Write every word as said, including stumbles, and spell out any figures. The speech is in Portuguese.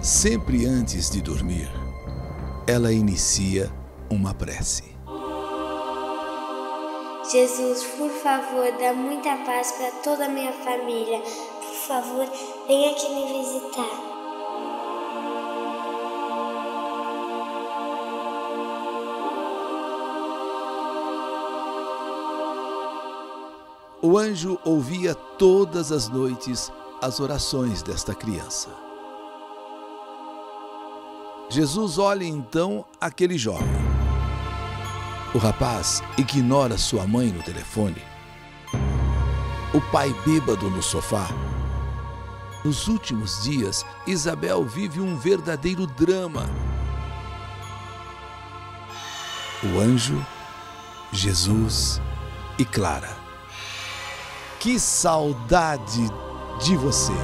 Sempre antes de dormir, ela inicia uma prece. Jesus, por favor, dá muita paz para toda a minha família. Por favor, venha aqui me visitar. O anjo ouvia todas as noites as orações desta criança. Jesus olha então aquele jovem. O rapaz ignora sua mãe no telefone. O pai bêbado no sofá. Nos últimos dias, Isabel vive um verdadeiro drama. O anjo, Jesus e Clara. Que saudade de você!